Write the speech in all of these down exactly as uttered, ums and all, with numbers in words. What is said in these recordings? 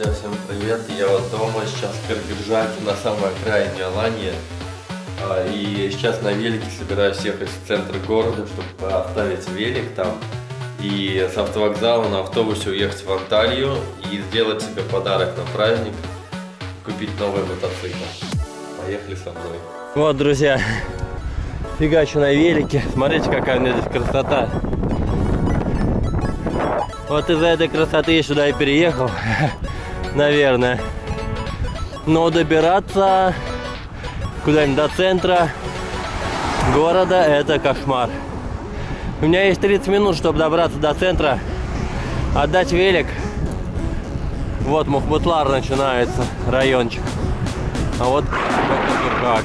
Всем привет, я вот дома, сейчас в Кыргыджаке, на самой окраине Аланьи. И сейчас на велике собираю всех из центра города, чтобы оставить велик там. И с автовокзала на автобусе уехать в Анталию и сделать себе подарок на праздник, купить новый мотоцикл. Поехали со мной. Вот, друзья, фигачу на велике. Смотрите, какая у меня здесь красота. Вот из-за этой красоты я сюда и переехал. Наверное. Но добираться куда-нибудь до центра города — это кошмар. У меня есть тридцать минут, чтобы добраться до центра, отдать велик. Вот Мухбутлар начинается, райончик. А вот как.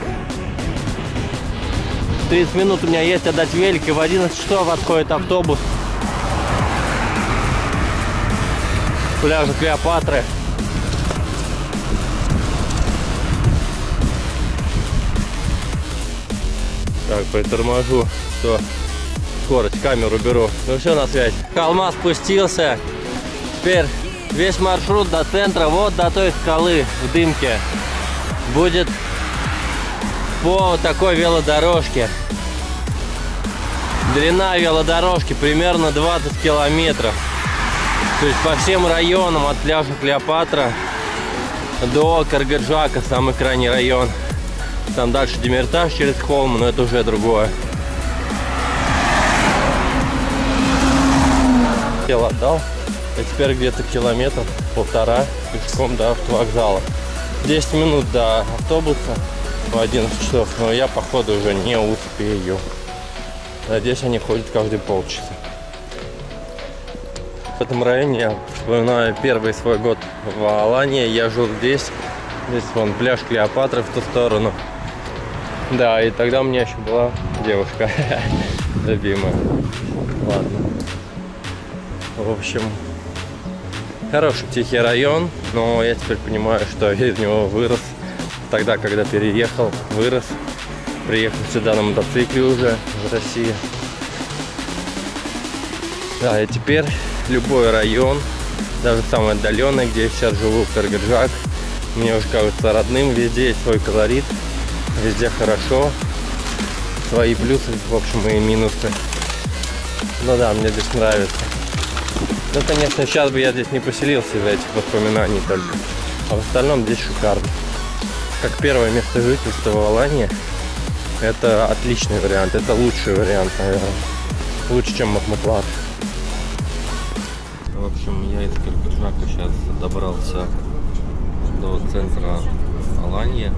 тридцать минут у меня есть отдать велик, и в одиннадцать часов отходит автобус с пляжа Клеопатры. Так, приторможу, что скорость, камеру беру. Ну все, на связь. Холма спустился. Теперь весь маршрут до центра, вот до той скалы в дымке, будет по такой велодорожке. Длина велодорожки примерно двадцать километров. То есть по всем районам от пляжа Клеопатра до Каргыджака, самый крайний район. Там дальше Демерташ через холм, но это уже другое. Тело отдал. А теперь где-то километров полтора пешком до автовокзала. десять минут до автобуса в одиннадцать часов, но я походу уже не успею. Надеюсь, они ходят каждые полчаса. В этом районе я вспоминаю первый свой год в Алании. Я жил здесь. Здесь вон пляж Клеопатры в ту сторону. Да, и тогда у меня еще была девушка любимая. Ладно. В общем, хороший тихий район, но я теперь понимаю, что я из него вырос. Тогда, когда переехал, вырос. Приехал сюда на мотоцикле уже в России. Да, и теперь любой район, даже самый отдаленный, где я сейчас живу, в Кыргыджак, мне уже кажется родным, везде есть свой колорит, везде хорошо, свои плюсы, в общем, и минусы. Ну да, мне здесь нравится. Ну, конечно, сейчас бы я здесь не поселился из-за этих воспоминаний только. А в остальном здесь шикарно. Как первое место жительства в Алании, это отличный вариант, это лучший вариант, наверное. Лучше, чем Мухбутлар. В общем, я из Кыргыджака сейчас добрался до центра Аланьи,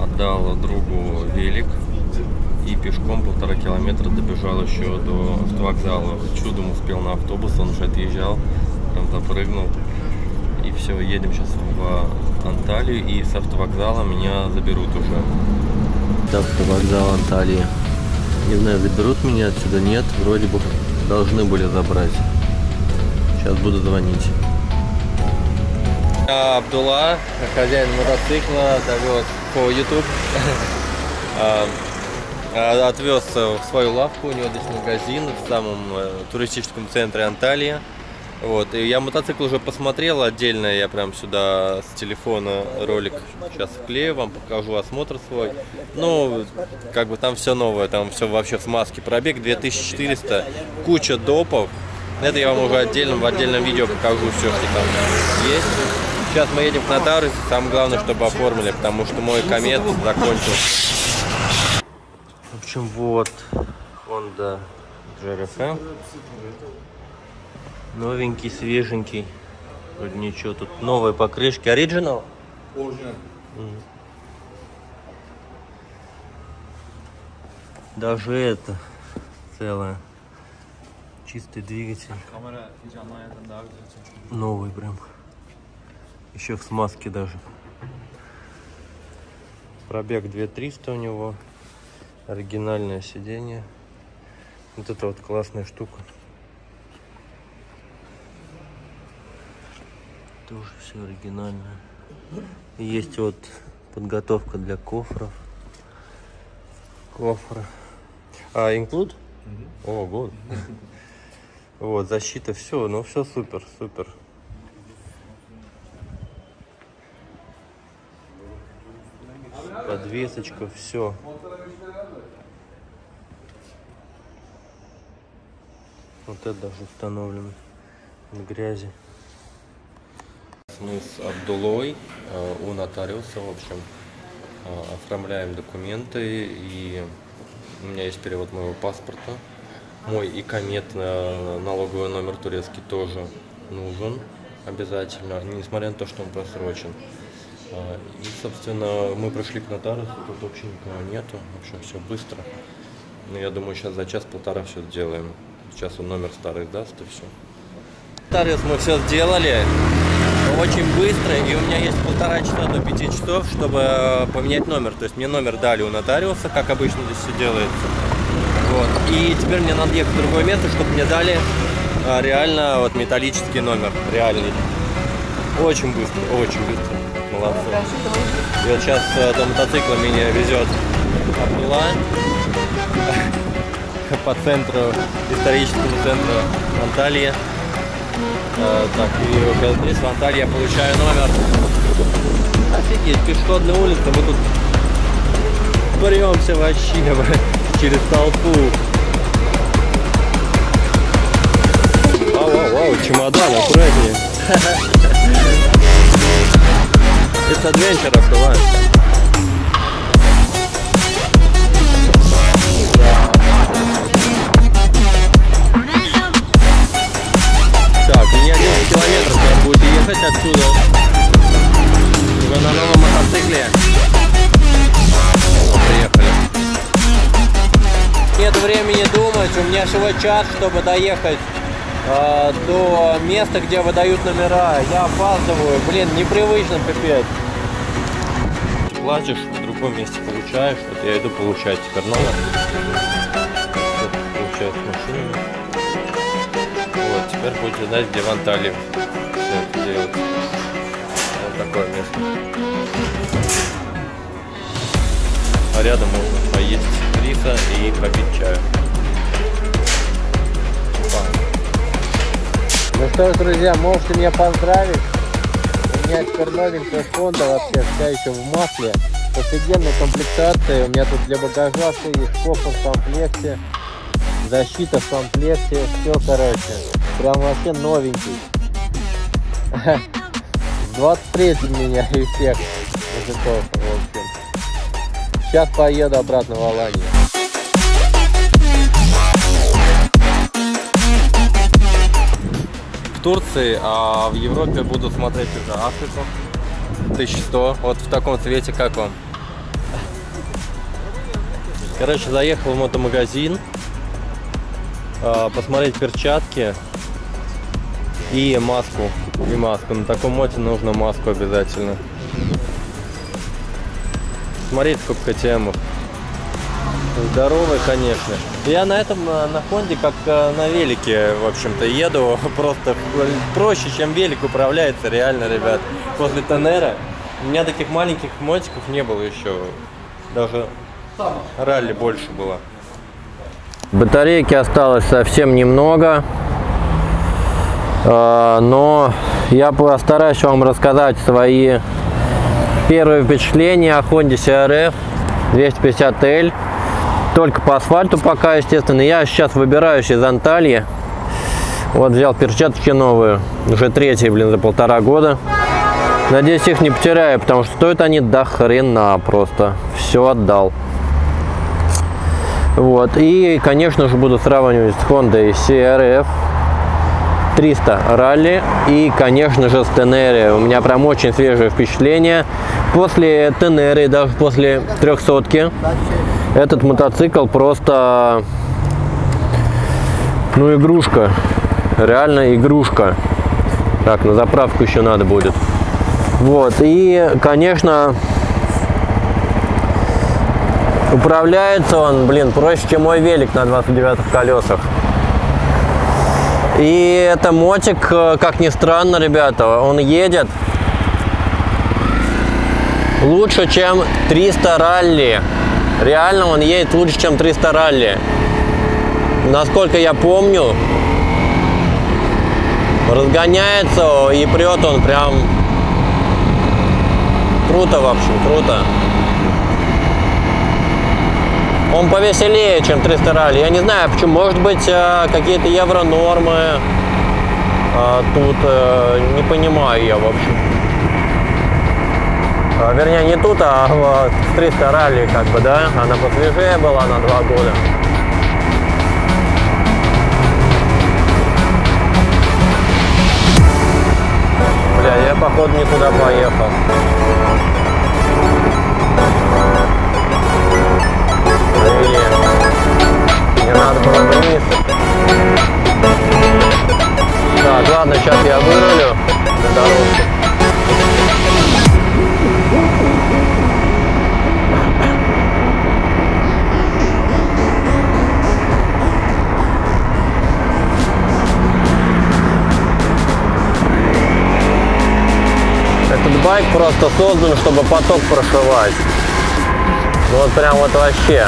отдал другу велик и пешком полтора километра добежал еще до автовокзала. Чудом успел на автобус, он уже отъезжал, там запрыгнул. И все, едем сейчас в Анталию, и с автовокзала меня заберут уже. Это автовокзал Анталии. Не знаю, заберут меня отсюда, нет, вроде бы должны были забрать. Сейчас буду звонить. Я Абдулла, хозяин мотоцикла, довез по YouTube, отвез в свою лавку, у него здесь магазин в самом туристическом центре Анталии. Вот. И я мотоцикл уже посмотрел отдельно, я прям сюда с телефона ролик сейчас вклею, вам покажу осмотр свой. Ну, как бы там все новое, там все вообще в смазке. Пробег две тысячи четыреста, куча допов. Это я вам уже отдельно, в отдельном видео покажу все, что там есть. Сейчас мы едем к нотару, самое главное, чтобы оформили, потому что мой комет закончился. В общем, вот Honda си ар эф. Новенький, свеженький. Вроде ничего, тут новые покрышки. Оригинал? Оригинал. Даже это целое. Чистый двигатель. Новый прям. Еще в смазке даже. Пробег две тысячи триста у него. Оригинальное сиденье. Вот это вот классная штука. Тоже все оригинальное. Есть вот подготовка для кофров. Кофра. А, инклюд? О, год. Вот, защита, все, ну все супер, супер. подвесочка, все. Вот это даже установлено в грязи. Мы с Абдуллой у нотариуса, в общем, оформляем документы, и у меня есть перевод моего паспорта. Мой икомет, налоговый номер турецкий, тоже нужен обязательно, несмотря на то, что он просрочен. И, собственно, мы пришли к нотариусу, тут вообще никого нету, в общем, все быстро. Но я думаю, сейчас за час-полтора все сделаем. Сейчас он номер старый даст, и все. Нотариус мы все сделали очень быстро, и у меня есть полтора часа до пяти часов, чтобы поменять номер. То есть мне номер дали у нотариуса, как обычно здесь все делается. Вот. И теперь мне надо ехать в другое место, чтобы мне дали а, реально вот металлический номер, реальный. Очень быстро, очень быстро. Молодцы. И вот сейчас а, до мотоцикла меня везет Абдулла по центру, историческому центру Анталии. Так, и вот здесь в Анталии я получаю номер. Офигеть, пешеходная улица, мы тут боремся вообще, блядь, через толпу. Вау-вау-вау, чемодан, аккуратнее. Это адвенчер, открывай. Километров надо будет ехать отсюда уже на новом мотоцикле. О, приехали. Нет времени думать, у меня всего час, чтобы доехать э, до места, где выдают номера. Я опаздываю, блин, непривычно, пипец. Платишь, в другом месте получаешь. Вот я иду получать теперь номер. Получаю машину. Теперь будете знать, где в Анталии все это делают. Вот такое место. А рядом можно поесть риса и попить чаю. Ну что ж, друзья, можете меня поздравить. У меня теперь новенькая Honda вообще, вся еще в масле. Офигенная комплектация. У меня тут для багажа все есть, кофа в комплекте, защита в комплекте, все, короче. Прям вообще новенький. двадцать третий меня и всех мужиков, в общем. Сейчас поеду обратно в Аланью. В Турции, а в Европе буду смотреть уже Африку. тысяча сто. Вот в таком цвете, как вам. Короче, заехал в мотомагазин. Посмотреть перчатки. И маску, и маску. На таком моте нужно маску обязательно. Смотрите, сколько темов. Здоровый, конечно. Я на этом, на Хонде, как на велике, в общем-то, еду. Просто проще, чем велик управляется, реально, ребят. После Тенера у меня таких маленьких мотиков не было еще. Даже ралли больше было. Батарейки осталось совсем немного. Но я постараюсь вам рассказать свои первые впечатления о Honda си ар эф двести пятьдесят эль. Только по асфальту пока, естественно. Я сейчас выбираюсь из Анталии. Вот взял перчатки новые. Уже третьи, блин, за полтора года. Надеюсь, их не потеряю, потому что стоят они до хрена просто. Все отдал. Вот. И, конечно же, буду сравнивать с Honda си ар эф триста ралли и, конечно же, с Tenere. У меня прям очень свежее впечатление. После Tenere, даже после трехсотки, этот мотоцикл просто, ну, игрушка. Реально игрушка. Так, на заправку еще надо будет. Вот, и, конечно, управляется он, блин, проще, чем мой велик на двадцать девятых колесах. И это мотик, как ни странно, ребята, он едет лучше, чем триста ралли. Реально он едет лучше, чем триста ралли. Насколько я помню, разгоняется и прет он прям круто, в общем, круто. Он повеселее, чем триста ралли. Я не знаю, почему. Может быть, какие-то евро-нормы. Тут не понимаю я, в общем. Вернее, не тут, а в триста ралли, как бы, да? Она посвежее была на два года. Бля, я, походу, не туда поехал. Мне надо было вниз. Так, ладно, сейчас я вырулю на дорожке. Этот байк просто создан, чтобы поток прошивать. Вот прям вот вообще.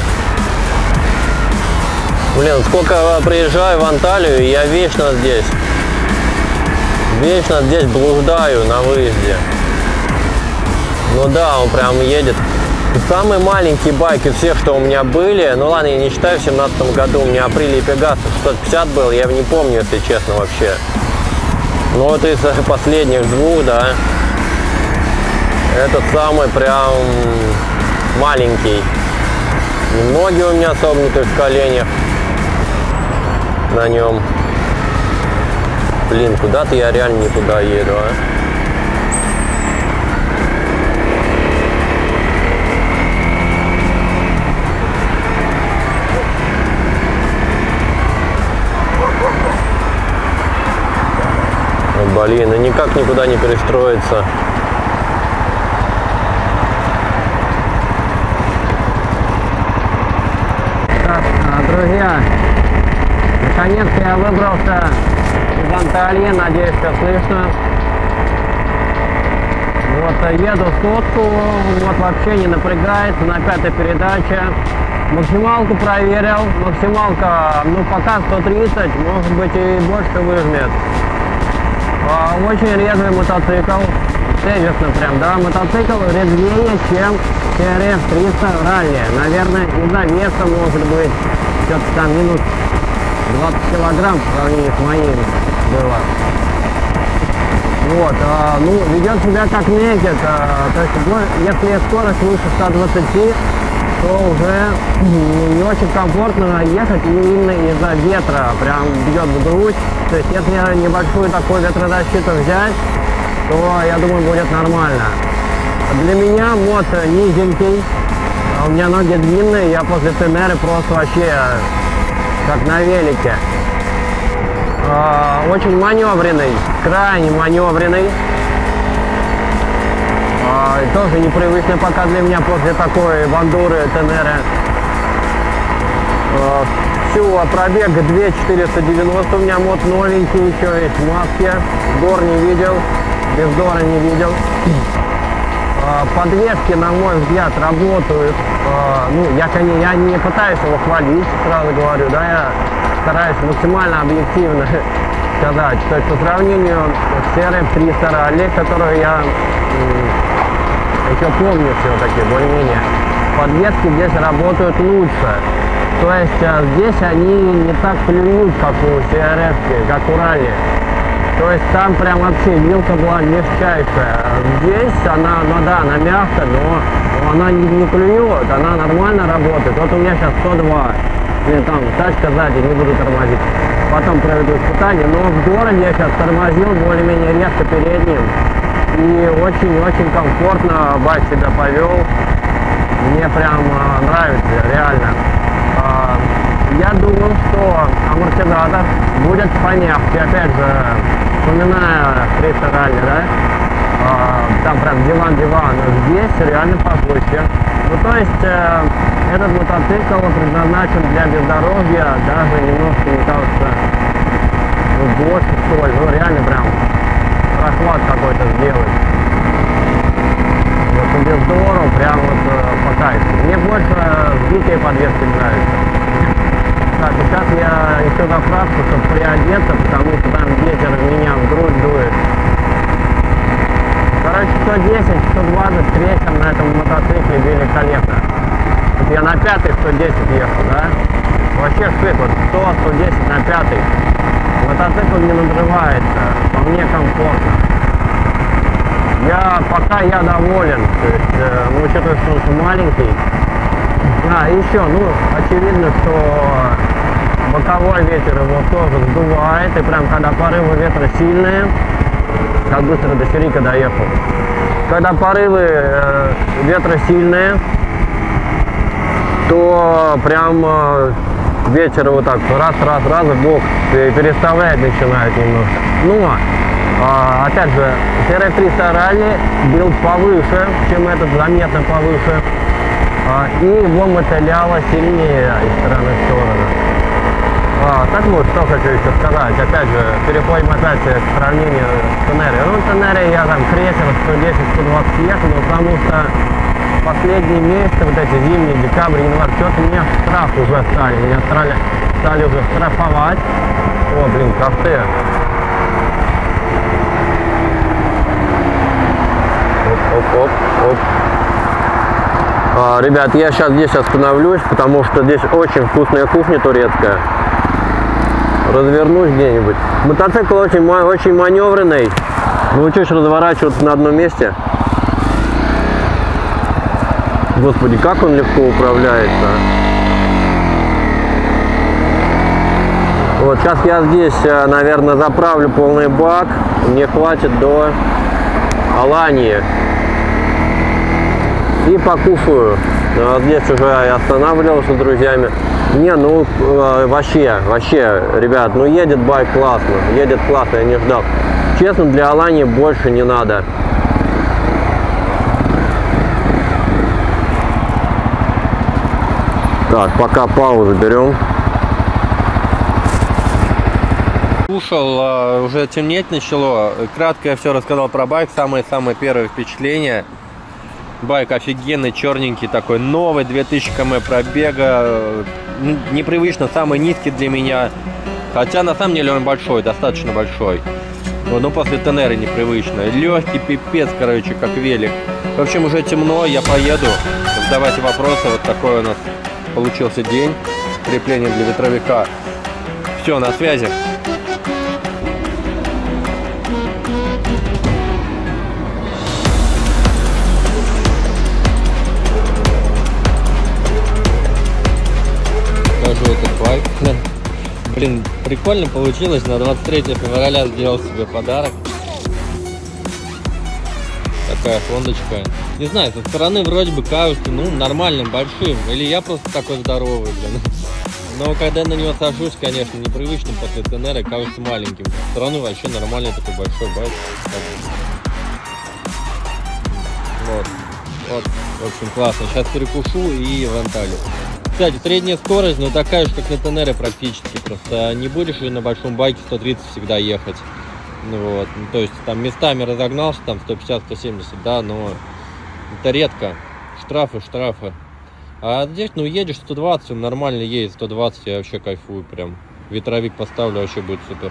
Блин, сколько я приезжаю в Анталию, я вечно здесь. Вечно здесь блуждаю на выезде. Ну да, он прям едет. Самый маленький байк из всех, что у меня были. Ну ладно, я не считаю, в семнадцатом году у меня Априль и Пегас шестьсот пятьдесят был. Я не помню, если честно, вообще. Ну вот из последних двух, да. Этот самый прям маленький. Ноги у меня согнуты в коленях на нем. Блин, куда-то я реально не туда еду, а? Блин, и никак никуда не перестроится. Так, друзья, наконец-то я выбрался из Анталии, надеюсь, все слышно. Вот еду сотку, вот вообще не напрягается, на пятой передаче. Максималку проверил, максималка, ну пока сто тридцать, может быть и больше выжмет. Очень резвый мотоцикл, тезисно прям, да, мотоцикл резвее, чем си эр эф триста ралли. Наверное, из-за веса, может быть, что-то там минус двадцать килограмм по сравнению с моим было. Вот, а, ну, ведет себя как некет, а, то есть, если скорость выше ста двадцати, то уже ну, не очень комфортно ехать именно из-за ветра, прям бьет в грудь. То есть, если небольшую такую ветродощиту взять, то, я думаю, будет нормально. Для меня мод низенький, у меня ноги длинные, я после Тенеры просто вообще как на велике. Очень маневренный, крайне маневренный. Тоже непривычно пока для меня после такой бандуры Тенеры. Всю пробег две тысячи четыреста девяносто, у меня мод новенький, еще есть маски. Гор не видел, без гора не видел. Подвески, на мой взгляд, работают. Ну, я, я не пытаюсь его хвалить, сразу говорю, да, я стараюсь максимально объективно сказать, что по сравнению с си эр эф триста ралли, которую я еще помню все-таки, более-менее, подвески здесь работают лучше. То есть здесь они не так плюют, как у си эр эф, как у ралли. То есть там прям вообще вилка была мягчайшая. Здесь она, ну да, она мягкая, но она не, не клюет, она нормально работает. Вот у меня сейчас сто два. Блин, там тачка сзади, не буду тормозить. Потом проведу испытание. Но в городе я сейчас тормозил более-менее резко передним. И очень-очень комфортно байк себя повел. Мне прям э, нравится, реально. Э, я думал, что амортизатор будет помягче, опять же, вспоминая триста ралли, да? Э, там прям диван-диван, здесь реально похлеще. Ну, то есть, э, этот мотоцикл предназначен для бездорожья, даже немножко, мне кажется, ну, больше, что ли, ну, реально прям прохват какой-то сделать. Вот без дору прям вот э, по кайфу. Мне больше э, сбитые подвески нравятся. Так, сейчас я еще заправку, чтобы приодеться, потому что там ветер меня в грудь дует. Короче, сто десять, сто двадцать в третьем на этом мотоцикле били коллега. Тут я на пятый сто десять ехал, да? Вообще шик, вот сто, сто десять на пятый. Мотоцикл не надрывается, вполне комфортно. Я, пока я доволен, то есть, э, ну, учитывая, что он маленький. А, еще, ну, очевидно, что боковой ветер его тоже сдувает, и прям когда порывы ветра сильные, как быстро до Серика доехал. Когда порывы э, ветра сильные, то прям э, ветер вот так раз-раз-раз в бок переставлять начинает немножко. Ну, э, опять же, си ар эф триста Rally был повыше, чем этот, заметно повыше, э, и его мотыляло сильнее из стороны в сторону. А, так вот, что хочу еще сказать, опять же, переходим опять к сравнению с Тенере. Ну, Тенере я там крейсер сто десять — сто двадцать ехал, потому что последние месяцы, вот эти зимние, декабрь, январь, что-то меня в штраф уже стали, меня стали, стали уже штрафовать. О, блин, кафе. Оп, оп, оп, оп. А, ребят, я сейчас здесь остановлюсь, потому что здесь очень вкусная кухня турецкая. Развернусь где-нибудь. Мотоцикл очень, очень маневренный. Научишь разворачиваться на одном месте. Господи, как он легко управляется. Вот сейчас я здесь, наверное, заправлю полный бак. Мне хватит до Аланьи. И покушаю. Здесь уже я останавливался с друзьями. Не, ну вообще, вообще, ребят, ну едет байк классно, едет классно, я не ждал. Честно, для Аланьи больше не надо. Так, пока паузу берем. Слушал, уже темнеть начало. Кратко я все рассказал про байк, самые-самые первые впечатления. Байк офигенный, черненький такой, новый, две тысячи километров пробега, непривычно, самый низкий для меня, хотя на самом деле он большой, достаточно большой, но после Тенеры непривычно, легкий пипец, короче, как велик. В общем, уже темно, я поеду, задавайте вопросы, вот такой у нас получился день, крепление для ветровика, все, на связи. Блин, прикольно получилось, на двадцать третье февраля сделал себе подарок. Такая фондочка. Не знаю, со стороны вроде бы кажется, ну, нормальным, большим. Или я просто такой здоровый, блин. Но когда на него сажусь, конечно, непривычно после Тенеры, кажется маленьким. Со стороны вообще нормальный такой большой байк. Вот, вот, в общем, классно. Сейчас перекушу и в Анталию. Кстати, средняя скорость, но такая же, как на Тенере практически, просто не будешь ли на большом байке сто тридцать всегда ехать, вот, ну, то есть там местами разогнался, там сто пятьдесят — сто семьдесят, да, но это редко, штрафы, штрафы, а здесь, ну, едешь сто двадцать, нормально едет, сто двадцать, я вообще кайфую прям, ветровик поставлю, вообще будет супер.